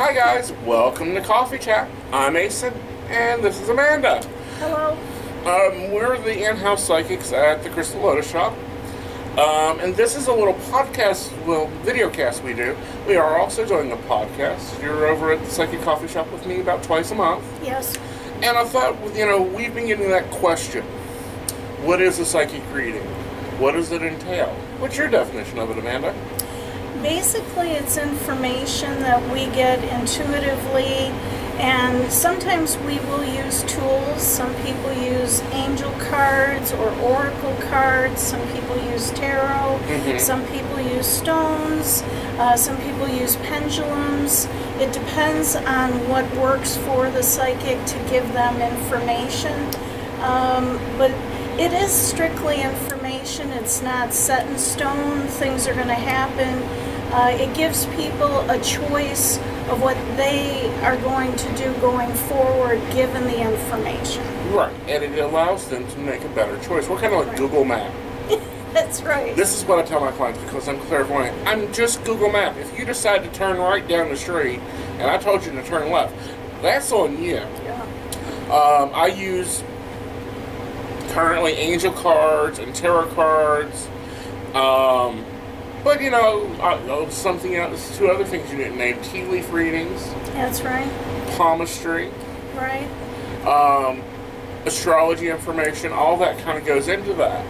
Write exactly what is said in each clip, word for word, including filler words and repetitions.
Hi guys, welcome to Coffee Chat. I'm Aeson, and this is Amanda. Hello. Um, we're the in-house psychics at the Crystal Lotus Shop, um, and this is a little podcast, well, video cast we do. We are also doing a podcast. You're over at the Psychic Coffee Shop with me about twice a month. Yes. And I thought, you know, we've been getting that question. What is a psychic reading? What does it entail? What's your definition of it, Amanda? Basically, it's information that we get intuitively, and sometimes we will use tools. Some people use angel cards or oracle cards. Some people use tarot. Mm-hmm. Some people use stones. Uh, some people use pendulums. It depends on what works for the psychic to give them information. Um, but it is strictly information. It's not set in stone. Things are going to happen. Uh, it gives people a choice of what they are going to do going forward, given the information. Right, and it allows them to make a better choice. We're kind of like right. Google Map. That's right. This is what I tell my clients because I'm clairvoyant. I'm just Google Map. If you decide to turn right down the street, and I told you to turn left, that's on you. Yeah. Um, I use currently angel cards and tarot cards. Um... But, you know, uh, something else, two other things you didn't name. Tea leaf readings. That's right. Palmistry. Right. Um, astrology information, all that kind of goes into that.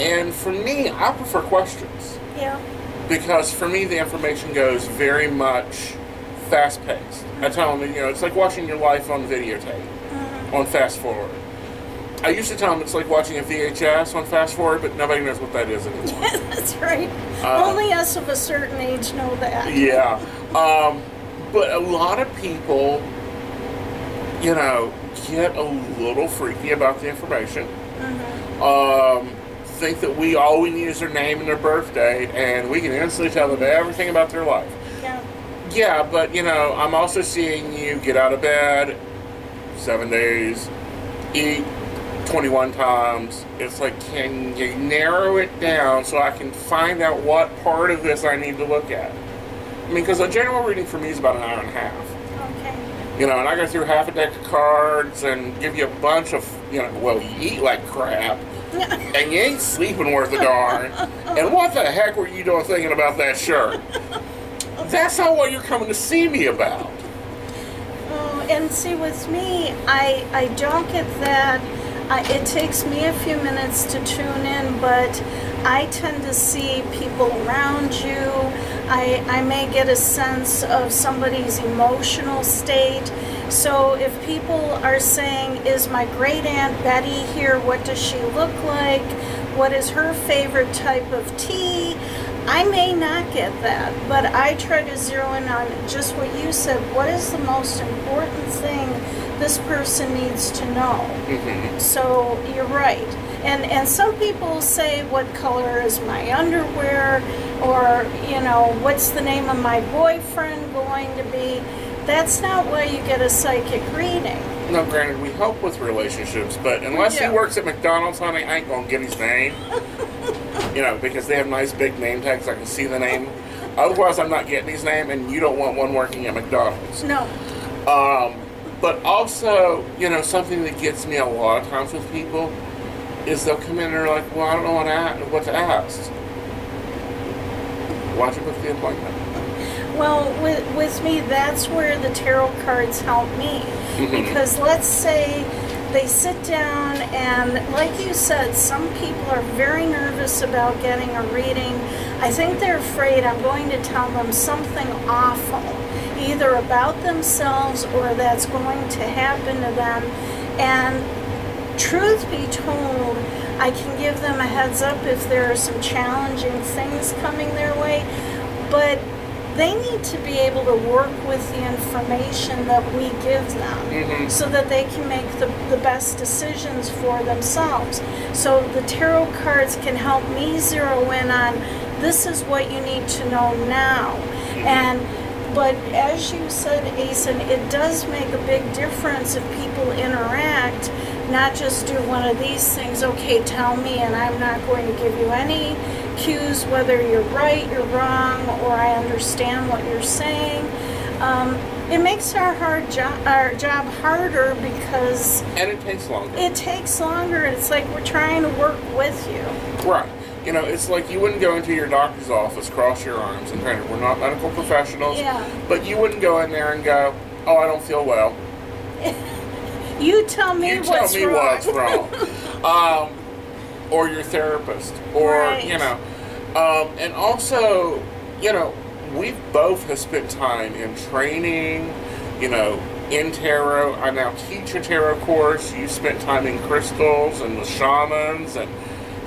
And for me, I prefer questions. Yeah. Because for me, the information goes very much fast-paced. Mm-hmm. I tell them, you know, it's like watching your life on videotape, mm-hmm. on fast-forward. I used to tell them it's like watching a V H S on Fast Forward, but nobody knows what that is anymore. Yeah, that's right. Uh, Only us of a certain age know that. Yeah. Um, but a lot of people, you know, get a little freaky about the information. Mm-hmm. um, think that we all we need is their name and their birth date, and we can instantly tell them everything about their life. Yeah. Yeah, but, you know, I'm also seeing you get out of bed seven days, eat twenty-one times. It's like, can you narrow it down so I can find out what part of this I need to look at? I mean, because a general reading for me is about an hour and a half. Okay. You know, and I go through half a deck of cards and give you a bunch of, you know, well, you eat like crap, and you ain't sleeping worth a darn, and what the heck were you doing thinking about that shirt? That's not what you're coming to see me about. Um, and see, with me, I, I don't get that. Uh, it takes me a few minutes to tune in, but I tend to see people around you. I, I may get a sense of somebody's emotional state. So if people are saying, is my great Aunt Betty here? What does she look like? What is her favorite type of tea? I may not get that, but I try to zero in on just what you said. What is the most important thing this person needs to know? Mm-hmm. So you're right. And and some people say, what color is my underwear? Or, you know, what's the name of my boyfriend going to be? That's not why you get a psychic reading. No, granted, we help with relationships, but unless he works at McDonald's, honey, I ain't going to get his name. You know, because they have nice big name tags, I can see the name. Otherwise, I'm not getting his name, and you don't want one working at McDonald's. No. Um, but also, you know, something that gets me a lot of times with people is they'll come in and they're like, well, I don't know what, I, what to ask. Watch it with the appointment. Well, with, with me, that's where the tarot cards help me. Mm-hmm. Because let's say they sit down and, like you said, some people are very nervous about getting a reading. I think they're afraid I'm going to tell them something awful, either about themselves or that's going to happen to them. And truth be told, I can give them a heads up if there are some challenging things coming their way, but they need to be able to work with the information that we give them, mm-hmm. so that they can make the, the best decisions for themselves. So the tarot cards can help me zero in on, this is what you need to know now. Mm-hmm. And, but as you said, Aeson, it does make a big difference if people interact, not just do one of these things, okay, tell me, and I'm not going to give you any cues whether you're right, you're wrong, or I understand what you're saying. Um, it makes our hard job our job harder because and it takes longer. It takes longer. It's like we're trying to work with you. Right. You know, it's like you wouldn't go into your doctor's office, cross your arms, and kind of, we're not medical professionals, yeah. But you wouldn't go in there and go, oh, I don't feel well. You tell me you what's tell me wrong. what's wrong. um, or your therapist, or, right. you know. Um, and also, you know, we both have spent time in training, you know, in tarot. I now teach a tarot course. You spent time in crystals and with shamans and,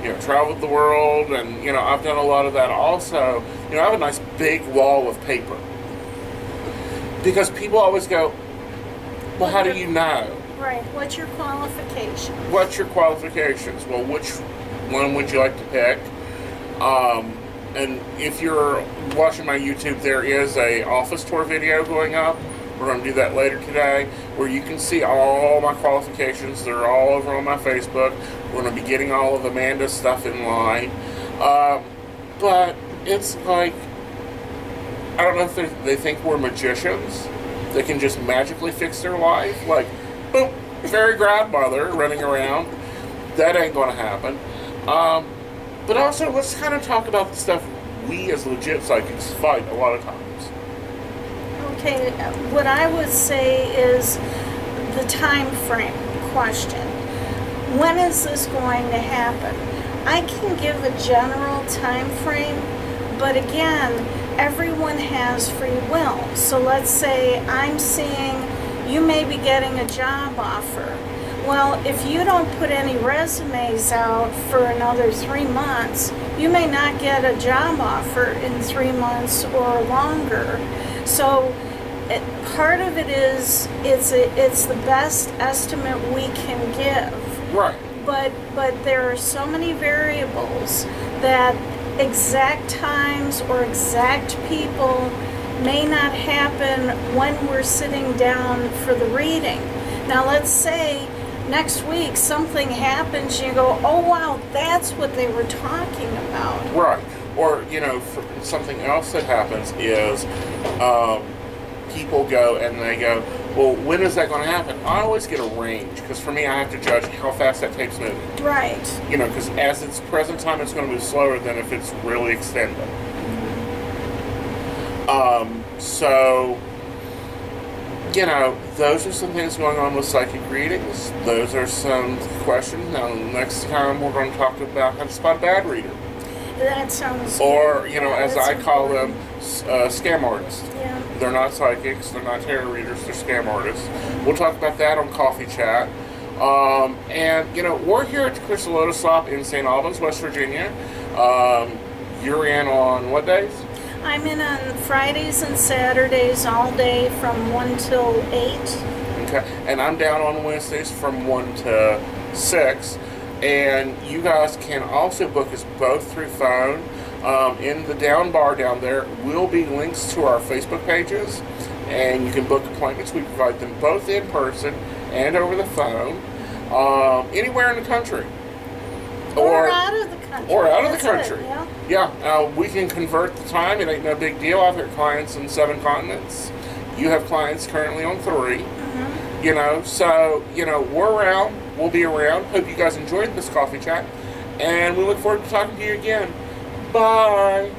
you know, traveled the world, and, you know, I've done a lot of that also. You know, I have a nice big wall of paper. Because people always go, well, how do you know? Right. What's your qualifications? What's your qualifications? Well, which one would you like to pick? Um, and if you're watching my YouTube, there is a office tour video going up. We're going to do that later today, where you can see all my qualifications. They're all over on my Facebook. We're going to be getting all of Amanda's stuff in line. Um, but it's like, I don't know if they think we're magicians. They can just magically fix their life. Like, boop, fairy godmother running around. That ain't going to happen. Um, but also, let's kind of talk about the stuff we as legit psychics fight a lot of times. Okay, what I would say is the time frame question. When is this going to happen? I can give a general time frame, but again, everyone has free will. So let's say I'm seeing you may be getting a job offer. Well, if you don't put any resumes out for another three months, you may not get a job offer in three months or longer. So it, part of it is it's a, it's the best estimate we can give. Right. But but there are so many variables that exact times or exact people may not happen when we're sitting down for the reading. Now let's say next week something happens and you go, oh wow, that's what they were talking about. Right. Or, you know, for something else that happens is um, people go and they go, well, when is that going to happen? I always get a range, because for me, I have to judge how fast that tape's moving. Right. You know, because as it's present time, it's going to move slower than if it's really extended. Mm-hmm. Um, so, you know, those are some things going on with psychic readings. Those are some questions. Now, next time, we're going to talk about how to spot a bad reader. That sounds or, you know, yeah, as I call important. them, uh, scam artists. Yeah. They're not psychics, they're not tarot readers, they're scam artists. We'll talk about that on Coffee Chat. Um, and, you know, we're here at the Crystal Lotus Shop in Saint Albans, West Virginia. Um, you're in on what days? I'm in on Fridays and Saturdays all day from one till eight. Okay, and I'm down on Wednesdays from one to six. And you guys can also book us both through phone. Um, in the down bar down there will be links to our Facebook pages, and you can book appointments. We provide them both in person and over the phone, um, anywhere in the country. Or, or out of the country. Or out of the country. It, yeah, yeah uh, we can convert the time. It ain't no big deal. I've got clients in seven continents. You have clients currently on three. Mm-hmm. You know, so, you know, we're around. We'll be around. Hope you guys enjoyed this coffee chat, and we look forward to talking to you again. Bye.